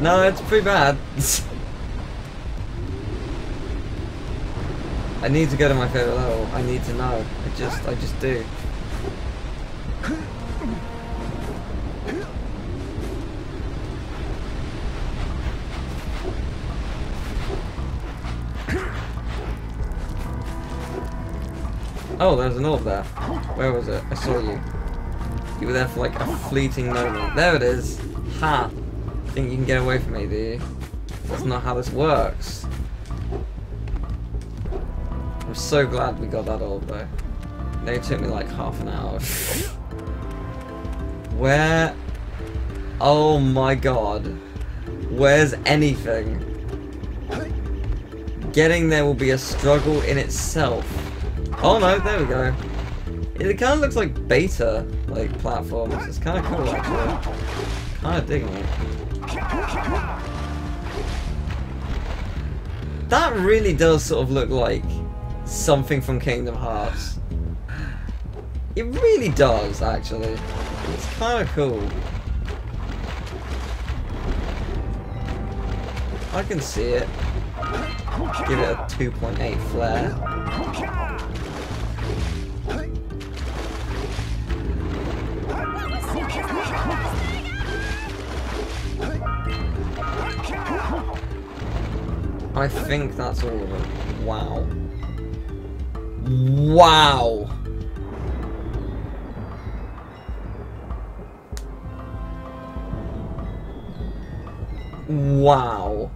No, it's pretty bad. I need to go to my favorite level. I need to know. I just do. Oh, there's an orb there. Where was it? I saw you. You were there for like a fleeting moment. There it is. Ha! I think you can get away from me, do you? That's not how this works. I'm so glad we got that orb though. They took me like half an hour. Where? Oh my god. Where's anything? Getting there will be a struggle in itself. Oh no, there we go. It kind of looks like beta, like, platforms. It's kind of cool, actually. Kind of digging it. That really does sort of look like something from Kingdom Hearts. It really does, actually. It's kind of cool. I can see it. Give it a 2.8 flare. I think that's all of it. Wow. Wow! Wow.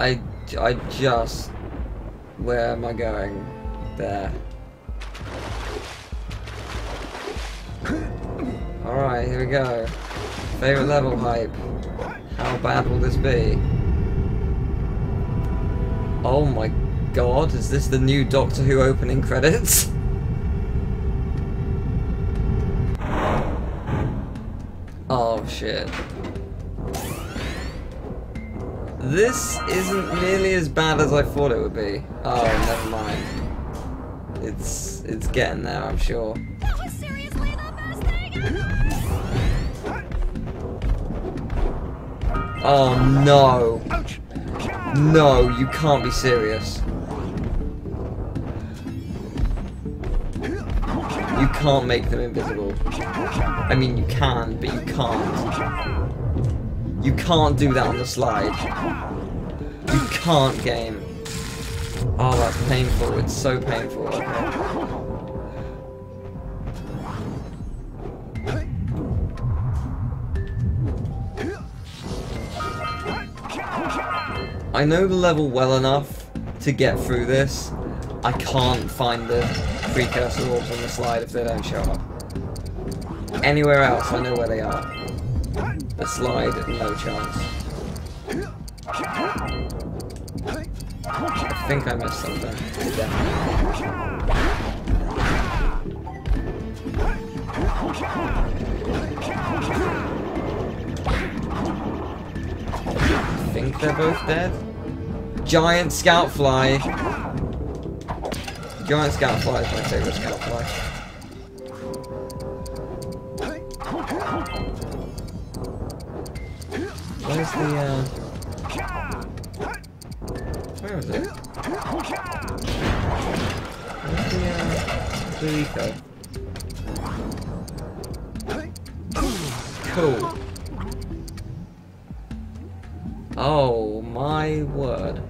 I just... Where am I going? There. Alright, here we go. Favorite level hype. How bad will this be? Oh my god, is this the new Doctor Who opening credits? Oh shit. This isn't nearly as bad as I thought it would be. Oh, never mind. It's getting there, I'm sure. That was seriously the best thing ever! Oh no! No, you can't be serious. You can't make them invisible. I mean, you can, but you can't. You can't do that on the slide. You can't, game. Oh, that's painful. It's so painful. Okay. I know the level well enough to get through this. I can't find the precursor orbs on the slide if they don't show up. Anywhere else, I know where they are. The slide, no chance. I think I missed something. I think they're both dead. Giant Scout Fly. Giant Scout Fly is my favorite Scout Fly. Where's the, Where is it? Where's the, blue eco? Cool. Oh my word.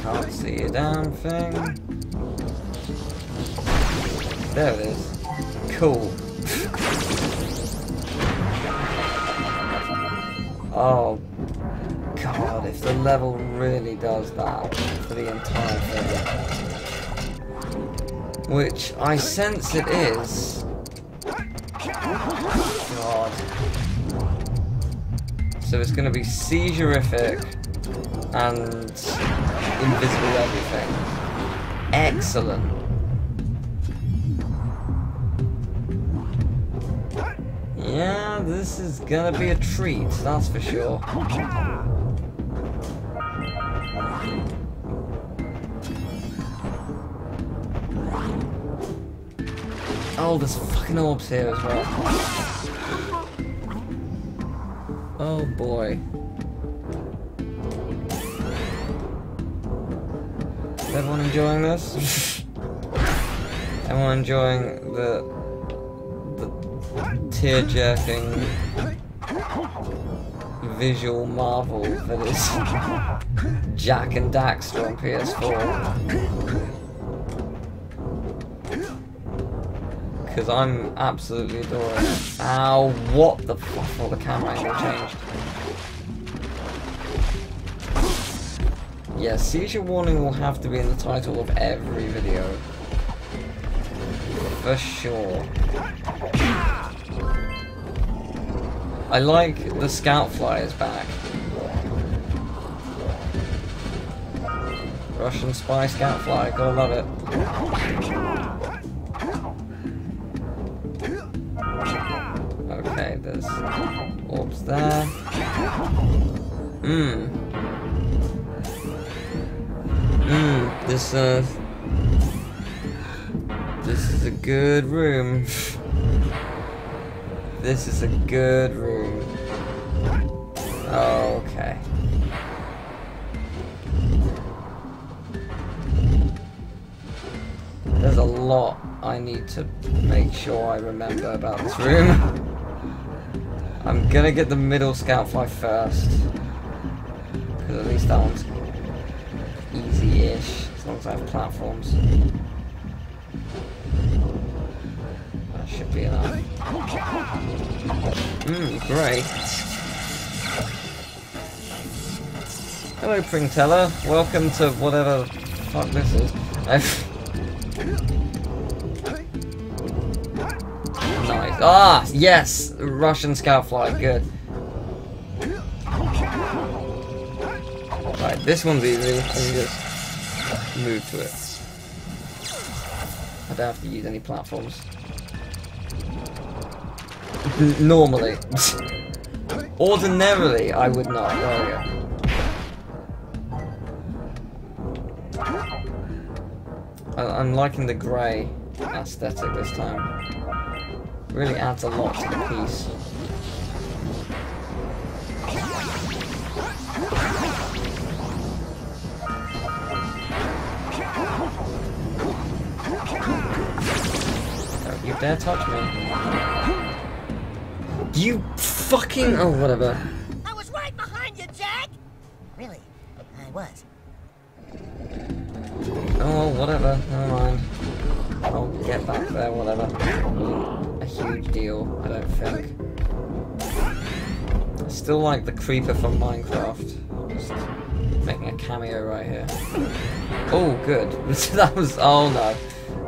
Can't see a damn thing. There it is. Cool. Oh god, if the level really does that for the entire thing. Which I sense it is. God. So it's gonna be seizure-ific and invisible everything. Excellent. Yeah, this is gonna be a treat, that's for sure. Oh, there's fucking orbs here as well. Oh boy. Is everyone enjoying this? Everyone enjoying the tear-jerking visual marvel that is Jak and Daxter on PS4. Because I'm absolutely adoring it. Ow, what the fuck? Well, the camera angle changed. Yeah, seizure warning will have to be in the title of every video. For sure. I like the Scout Fly is back. Russian spy Scout Fly, gotta love it. Okay, there's orbs there. This is a good room. This is a good room. Okay. There's a lot I need to make sure I remember about this room. I'm gonna get the middle Scout Fly first, because at least that one's easy-ish, as long as I have platforms. That should be enough. Great. Hello, Pringteller. Welcome to whatever the fuck this is. Nice. Ah, yes! Russian Scout Fly, good. Right, this one's easy. I can just move to it. I don't have to use any platforms. Normally. Ordinarily, I would not. There we go. I'm liking the grey aesthetic this time. Really adds a lot to the piece. Don't you dare touch me. You fucking... oh, whatever. I was right behind you, Jak! Really? I was. Oh, whatever. Never mind. I'll get back there, whatever. A huge deal, I don't think. I still like the creeper from Minecraft. Just making a cameo right here. Oh, good. That was... oh, no.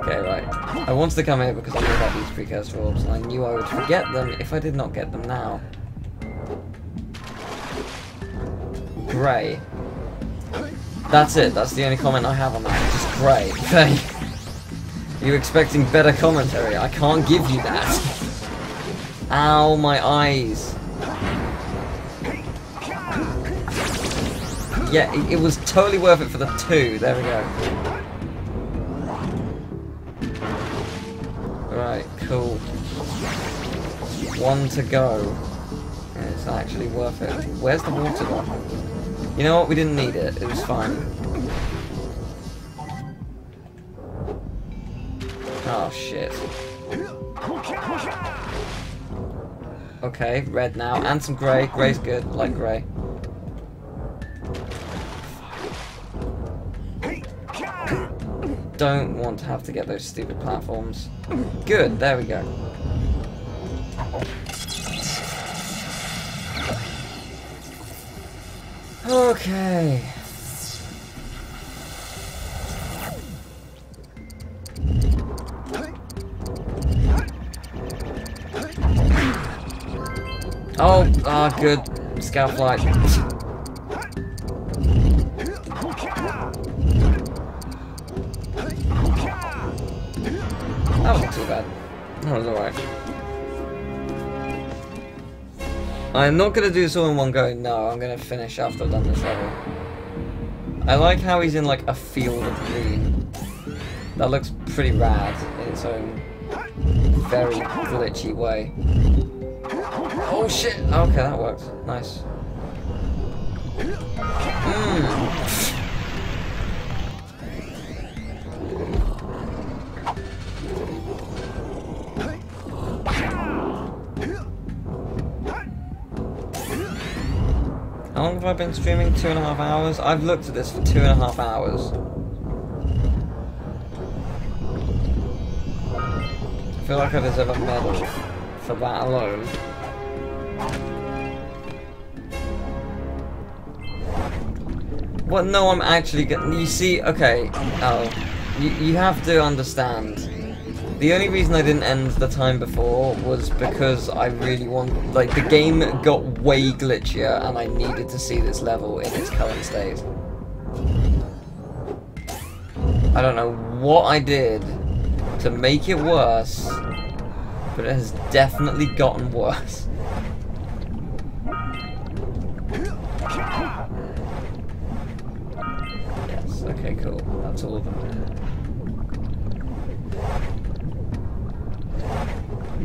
Okay, right. I wanted to come here because I knew about these Precursor Orbs, and I knew I would forget them if I did not get them now. Grey. That's it. That's the only comment I have on that. Just grey. Okay. You're expecting better commentary. I can't give you that. Ow, my eyes. Yeah, it was totally worth it for the two. There we go. Right, cool. One to go. It's actually worth it. Where's the water one? You know what? We didn't need it. It was fine. Oh shit. Okay, red now, and some grey. Grey's good, like grey. Don't want to have to get those stupid platforms. Good, there we go. Okay. Oh, ah, good. Scout Flight. That wasn't too bad. That was alright. I'm not going to do this all in one go. No, I'm going to finish after I've done this level. I like how he's in like a field of green. That looks pretty rad in its own very glitchy way. Oh shit! Okay, that worked. Nice. Mm. How long have I been streaming? 2.5 hours? I've looked at this for 2.5 hours. I feel like I deserve a medal for that alone. What? No, I'm actually gonna. You see, okay. Oh. You have to understand. The only reason I didn't end the time before was because I really want, like, the game got way glitchier and I needed to see this level in its current state. I don't know what I did to make it worse, but it has definitely gotten worse. Yes, okay, cool. That's all of them.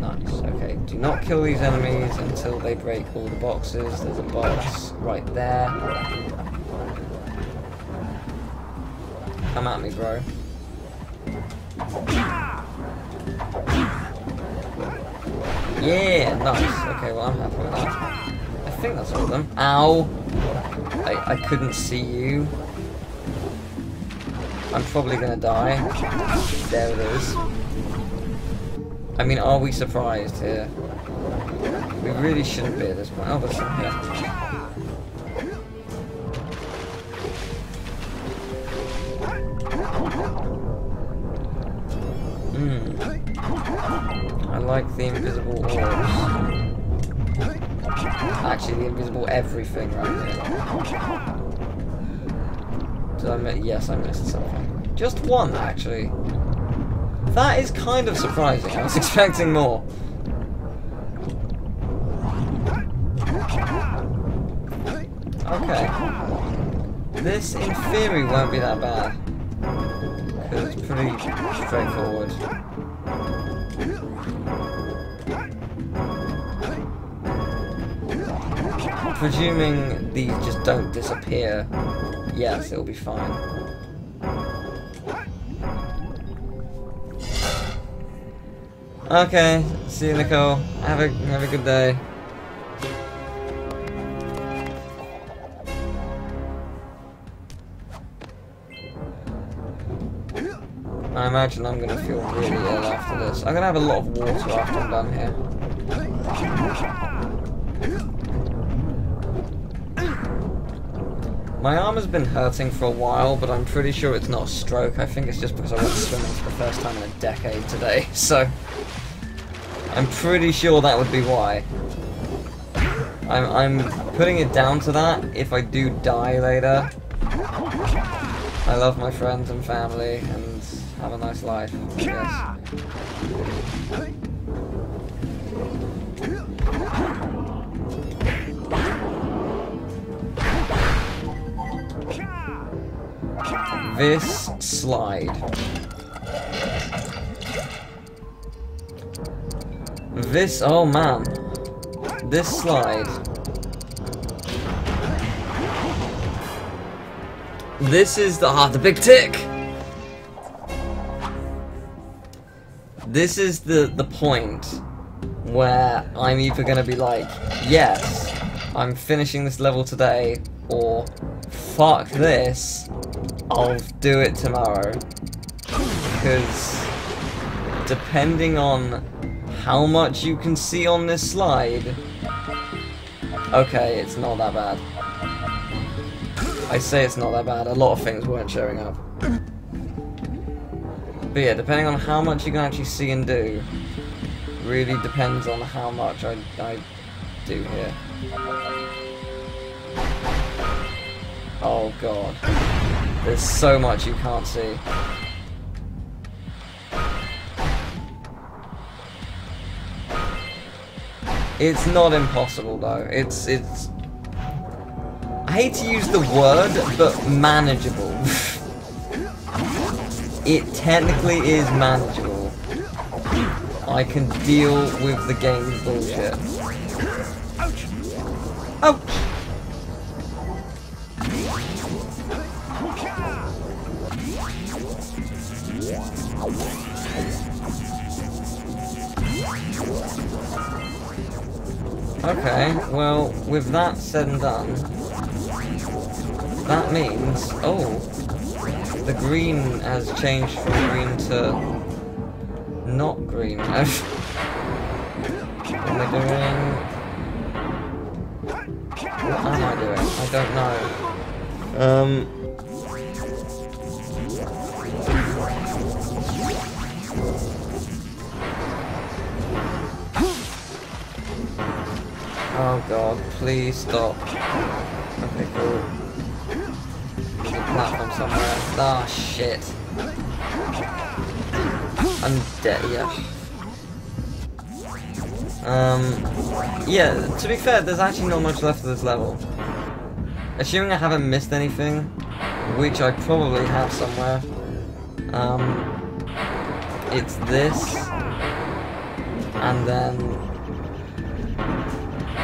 Nice, okay. Do not kill these enemies until they break all the boxes. There's a box right there. Come at me, bro. Yeah, nice. Okay, well, I'm happy with that. I think that's all of them. Ow! I couldn't see you. I'm probably gonna die. There it is. I mean, are we surprised here? We really shouldn't be at this point. Oh, that's not here. Mm. I like the invisible orbs. Actually, the invisible everything right here. Did I miss? Yes, I missed something. Just one, actually. That is kind of surprising. I was expecting more. Okay. This, in theory, won't be that bad. Because it's pretty straightforward. Presuming these just don't disappear, yes, it'll be fine. Okay, see you, Nicole. Have a good day. I imagine I'm gonna feel really ill after this. I'm gonna have a lot of water after I'm done here. My arm has been hurting for a while, but I'm pretty sure it's not a stroke. I think it's just because I went swimming for the first time in a decade today, so... I'm pretty sure that would be why. I'm putting it down to that if I do die later. I love my friends and family and have a nice life, I guess. This slide. This, oh man, this slide. This is the big tick. This is the point where I'm either gonna be like, yes, I'm finishing this level today, or fuck this, I'll do it tomorrow. Because depending on how much you can see on this slide. Okay, it's not that bad. I say it's not that bad, a lot of things weren't showing up. But yeah, depending on how much you can actually see and do, really depends on how much I do here. Oh god. There's so much you can't see. It's not impossible though. It's I hate to use the word, but manageable. It technically is manageable. I can deal with the game's bullshit. Ouch! Okay, well, with that said and done, that means, oh, the green has changed from green to not green. What am I doing? What am I doing? I don't know. Oh god, please stop. Okay, cool. There's a platform somewhere. Ah, shit. I'm dead, yeah. Yeah, to be fair, there's actually not much left of this level. Assuming I haven't missed anything, which I probably have somewhere. It's this. And then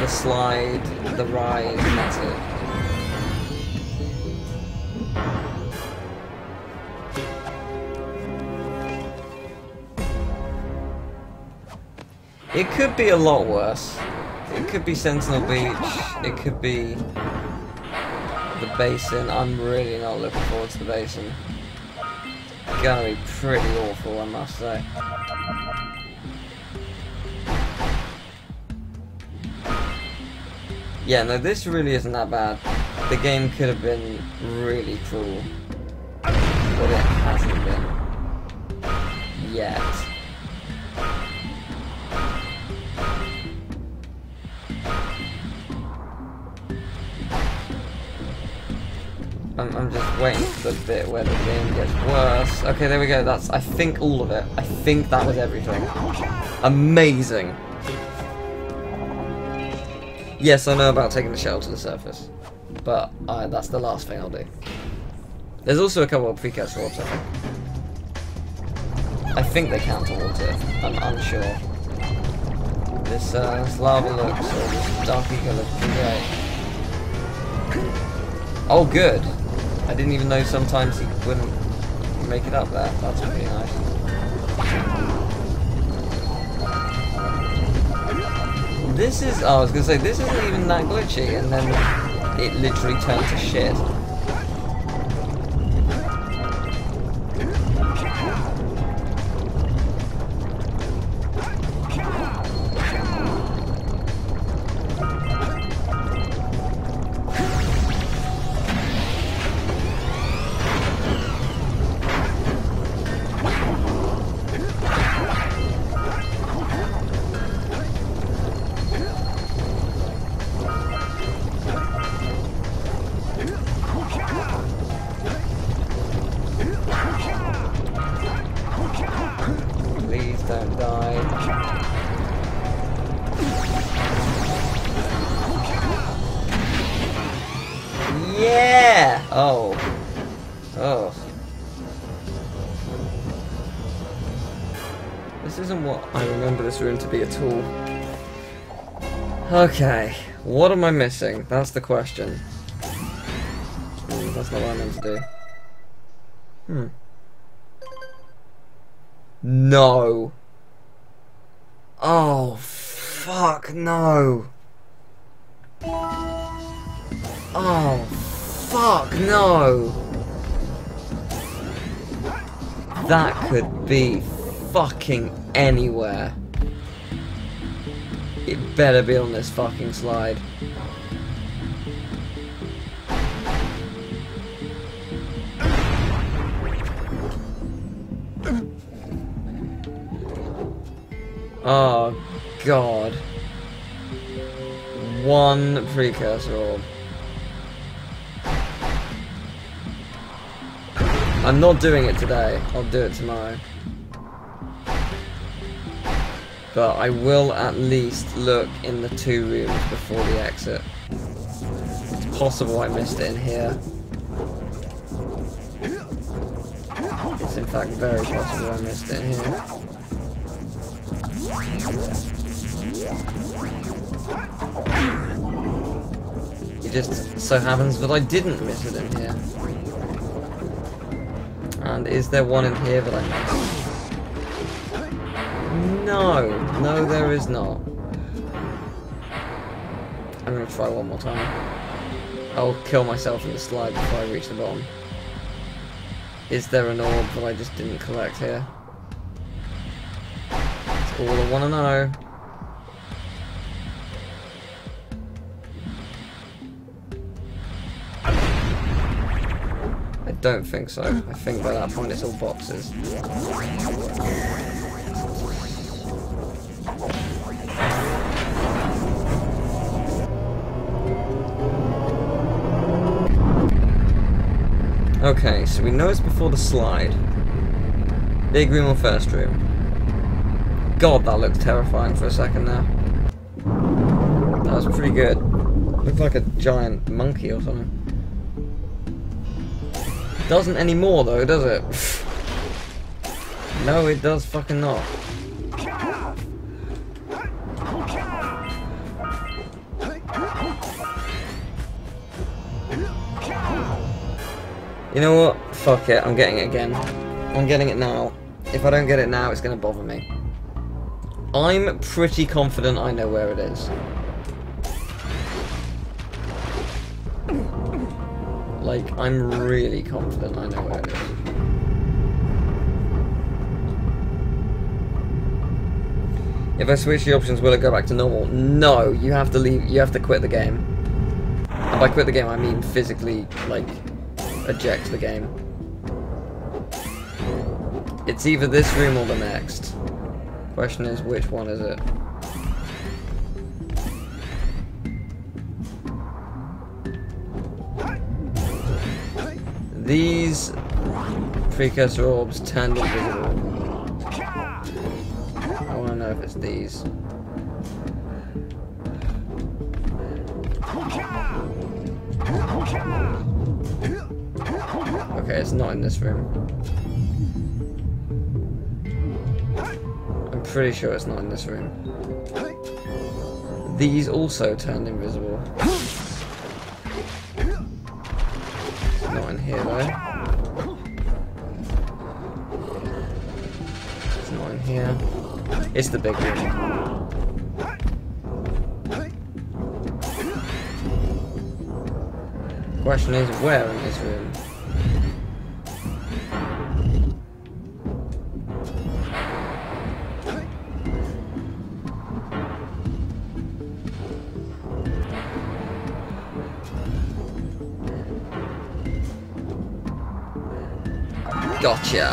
the slide, the rise, and that's it. It could be a lot worse. It could be Sentinel Beach, it could be the basin. I'm really not looking forward to the basin. It's gonna be pretty awful, I must say. Yeah, no, this really isn't that bad. The game could have been really cruel, but it hasn't been yet. I'm just waiting for the bit where the game gets worse. Okay, there we go. That's, I think, all of it. I think that was everything. Amazing. Yes, I know about taking the shell to the surface, but that's the last thing I'll do. There's also a couple of Precursor Orbs, I think. I think they count towards it, I'm unsure. This lava looks, or this dark ego looks pretty great. Oh good! I didn't even know sometimes he wouldn't make it up there, that's pretty nice. This is, oh, I was gonna say, this isn't even that glitchy, and then it literally turned to shit. Room to be at all. Okay, what am I missing? That's the question. Ooh, that's not what I meant to do. No. Oh, fuck no. Oh, fuck no. That could be fucking anywhere. It better be on this fucking slide. Oh, God. One Precursor Orb. I'm not doing it today. I'll do it tomorrow. but I will at least look in the two rooms before the exit. It's possible I missed it in here. It's in fact very possible I missed it in here. It just so happens that I didn't miss it in here. And is there one in here that I missed? No, no there is not. I'm gonna try one more time. I'll kill myself in the slide before I reach the bottom. Is there an orb that I just didn't collect here? That's all I want to know. I don't think so. I think by that point it's all boxes. Okay, so we know it's before the slide. Big room or first room? God, that looked terrifying for a second there. That was pretty good. Looked like a giant monkey or something. Doesn't anymore though, does it? No, it does fucking not. You know what? Fuck it, I'm getting it again. I'm getting it now. If I don't get it now, it's gonna bother me. I'm pretty confident I know where it is. Like, I'm really confident I know where it is. If I switch the options, will it go back to normal? No, you have to leave, you have to quit the game. And by quit the game, I mean physically, like, eject the game. It's either this room or the next. Question is, which one is it? These precursor orbs turned invisible. I want to know if it's these. Okay, it's not in this room. I'm pretty sure it's not in this room. These also turned invisible. Not in here though. It's not in here. It's the big room. Question is, where in this room? Gotcha!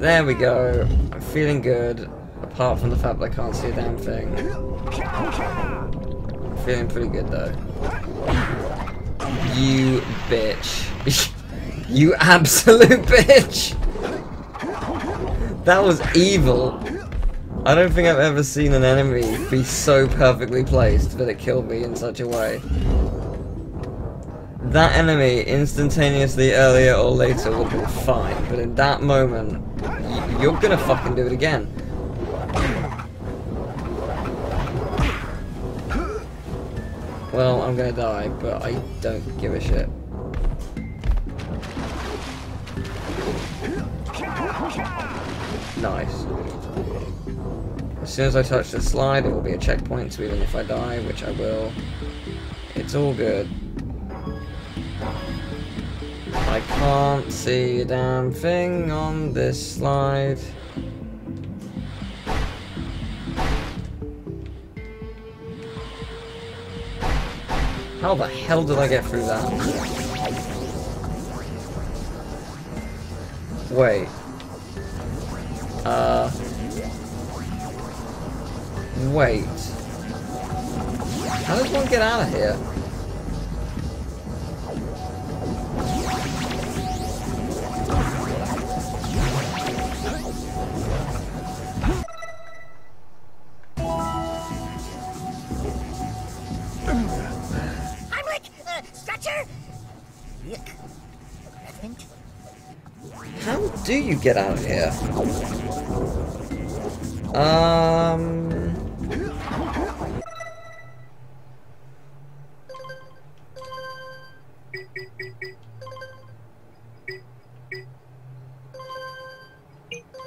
There we go. I'm feeling good, apart from the fact that I can't see a damn thing. I'm feeling pretty good though. You bitch. You absolute bitch! That was evil. I don't think I've ever seen an enemy be so perfectly placed that it killed me in such a way. That enemy, instantaneously, earlier or later, would have been fine, but in that moment, you're gonna fucking do it again. Well, I'm gonna die, but I don't give a shit. Nice. As soon as I touch the slide, it will be a checkpoint, so even if I die, which I will, it's all good. I can't see a damn thing on this slide. How the hell did I get through that? Wait. Wait. How does one get out of here? basement. How do you get out of here?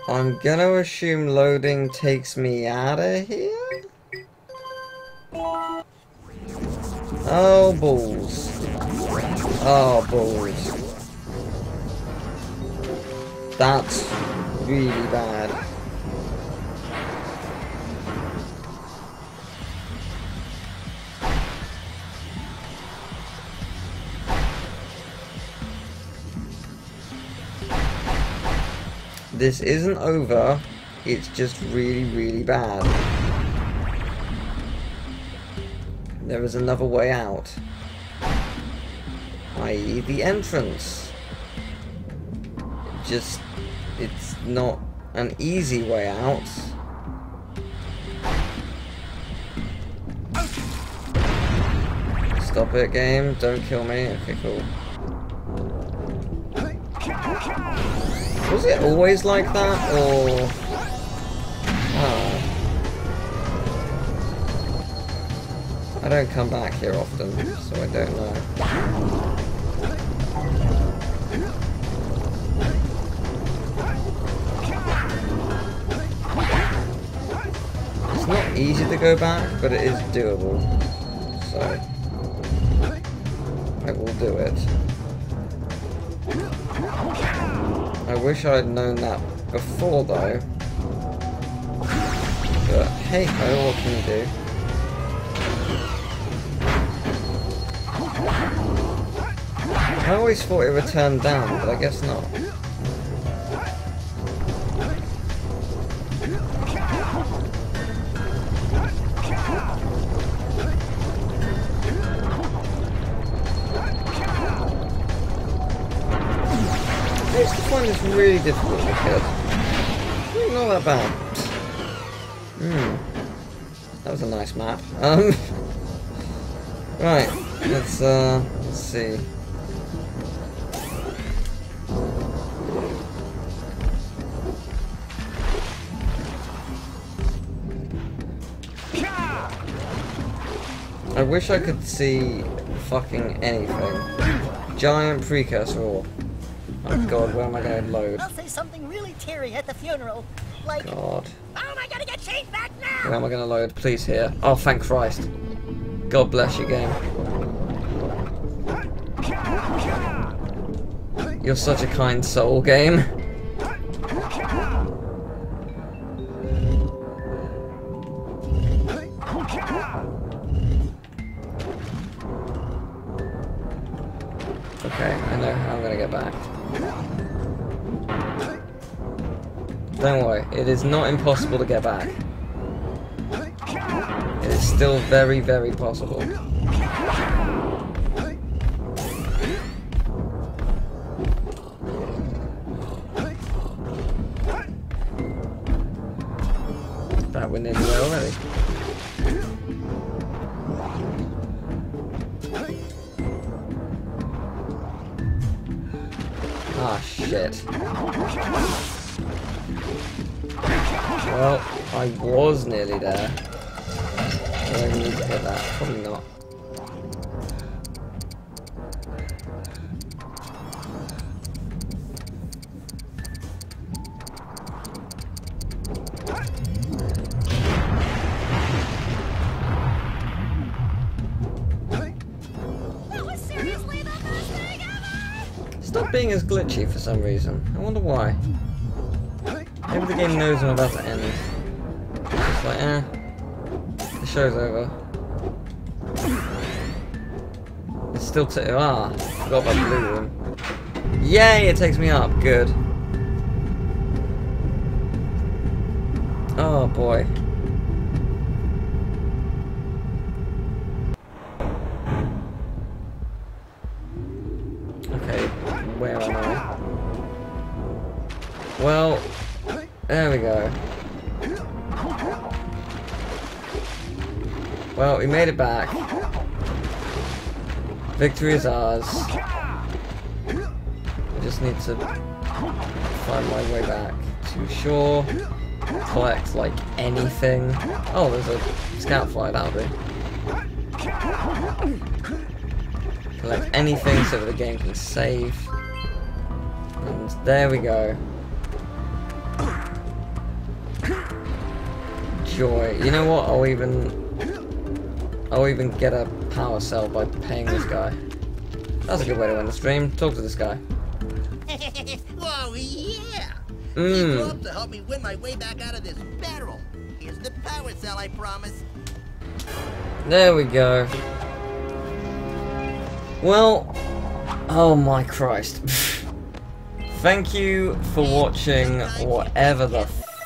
I'm gonna assume loading takes me out of here? Oh, balls. Oh, balls. That's really bad. This isn't over, it's just really, really bad. There is another way out. I.e. the entrance. It's not an easy way out. Stop it, game. Don't kill me. Okay, cool. Was it always like that, or...? Oh. I don't come back here often, so I don't know. It's not easy to go back, but it is doable. So... I will do it. I wish I had known that before, though. But hey ho, what can you do? I always thought it would turn down, but I guess not. It's really difficult to hit. It's not that bad. That was a nice map. Right, let's see. I wish I could see fucking anything. Giant Precursor Orb. Oh god, where am I going to load? I'll say something really teary at the funeral. Like, god. Oh, am I going to get changed back now? Where am I going to load? Please here. Oh, thank Christ. God bless you, game. You're such a kind soul, game. Okay, I know how I'm going to get back. Don't worry, it is not impossible to get back. It is still very, very possible. That went in there already. Ah, shit. Well, I was nearly there. Do I need to get that? Probably not. That was seriously the best thing ever! Stop being as glitchy for some reason. I wonder why. Maybe the game knows I'm about to end. It's just like, eh. The show's over. It's still forgot about the blue room. Yay, it takes me up. Good. Oh boy. Okay, where am I? Well... there we go. Well, we made it back. Victory is ours. I just need to find my way back to shore, collect, like, anything. Oh, there's a scout fly, that'll do. Collect anything so that the game can save. And there we go. Joy. You know what? I'll even get a power cell by paying this guy. That's a good way to end the stream. Talk to this guy. Oh yeah! He's up to help me win my way back out of this barrel. Here's the power cell I promised. There we go. Well, oh my Christ. Thank you for watching whatever the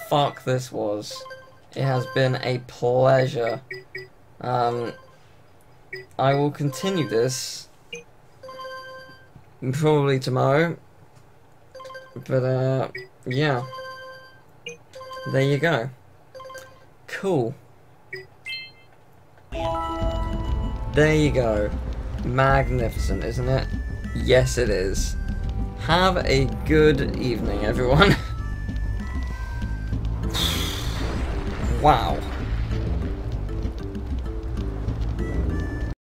fuck this was. It has been a pleasure. I will continue this probably tomorrow, but yeah, there you go. Cool. There you go. Magnificent, isn't it? Yes, it is. Have a good evening, everyone. Wow.